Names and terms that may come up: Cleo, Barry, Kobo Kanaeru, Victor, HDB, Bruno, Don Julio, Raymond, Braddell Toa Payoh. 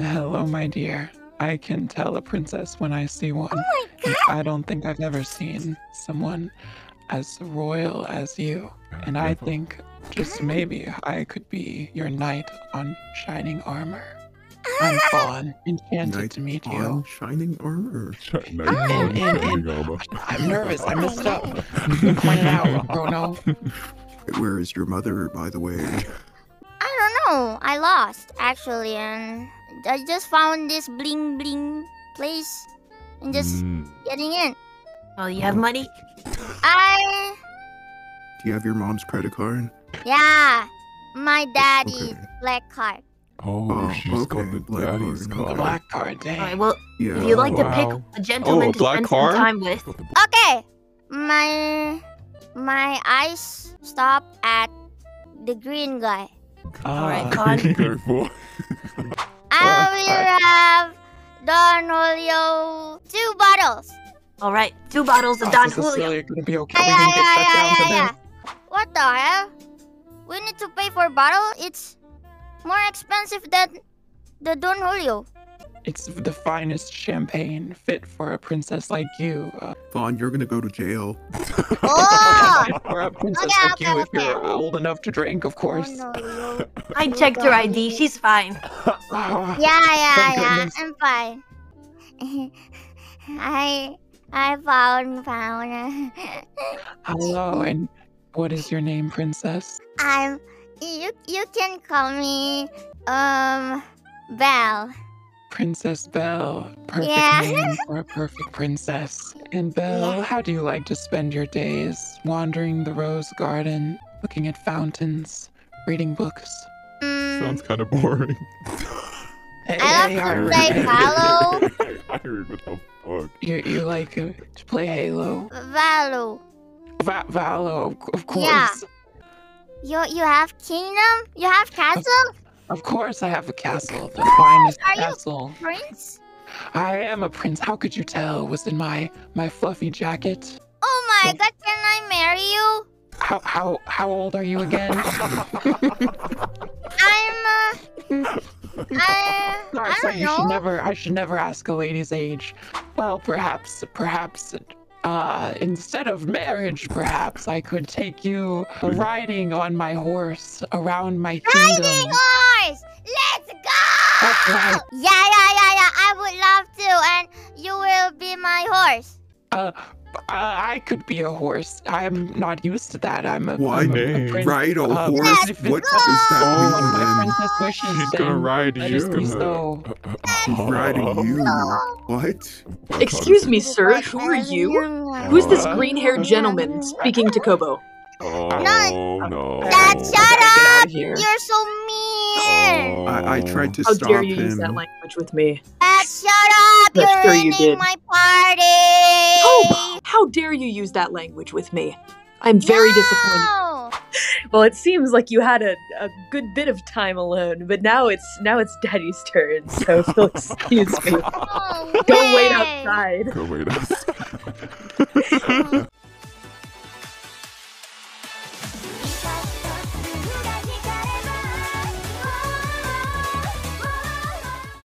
Hello, my dear. I can tell a princess when I see one. Oh my God. I don't think I've ever seen someone as royal as you. And I think just maybe I could be your knight on shining armor. I'm Fawn, enchanted to meet you. On shining armor. I'm nervous. I messed up. You pointed out, Bruno. Where is your mother, by the way? I don't know. I lost, actually, and I just found this bling bling place and just getting in. Oh, you have money? Do you have your mom's credit card? Yeah, my daddy's black card. Oh, she's got the daddy's card. The black card, dang. All right, well, if you'd like to pick a gentleman to spend some time with. Okay, my eyes stop at the green guy. All right, Con. I will have Don Julio 2 bottles. All right, 2 bottles of Don Julio. You're gonna be okay. Yeah. What the hell? We need to pay for a bottle. It's more expensive than the Don Julio. It's the finest champagne, fit for a princess like you. Fawn, you're gonna go to jail. For a princess like you, if you're old enough to drink, of course. Oh, no. I checked her ID. She's fine. Yeah. I'm fine. I found Fawn. Hello, and what is your name, princess? You can call me Belle. Princess Belle, perfect name for a perfect princess. And Belle, how do you like to spend your days? Wandering the rose garden, looking at fountains, reading books. Sounds kind of boring. I love to play Halo. I read without book. You like to play Halo? Valo, of course. Yeah. You have kingdom? You have castle? Of course I have a castle, the finest castle. Are you a prince? I am a prince. How could you tell? Was in my fluffy jacket. Oh my God, can I marry you? How old are you again? I should never ask a lady's age. Well, perhaps instead of marriage, perhaps I could take you riding on my horse around my kingdom. Riding horse! Let's go! Right. Yeah. I would love to, and you will be my horse. I could be a horse. I'm not used to that. I'm a ride a horse? What does that mean? She's gonna ride you. Riding you? What? Excuse me, sir. Who are you? Who's this green-haired gentleman speaking to Kobo? Oh no! Dad, shut up! You're so mean. I tried to stop him. How dare you use that language with me? Dad, shut up! You're ruining my party. Kobo, how dare you use that language with me? I'm very disappointed. Well, it seems like you had a good bit of time alone, but now it's Daddy's turn. So if you'll excuse me, go wait outside.